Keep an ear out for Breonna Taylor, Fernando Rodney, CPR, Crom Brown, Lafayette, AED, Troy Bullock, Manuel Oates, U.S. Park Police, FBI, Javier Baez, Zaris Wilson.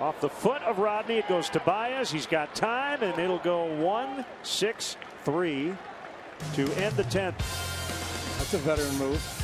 Off the foot of Rodney, it goes to Baez. He's got time, and it'll go 1-6-3 to end the 10th. That's a veteran move.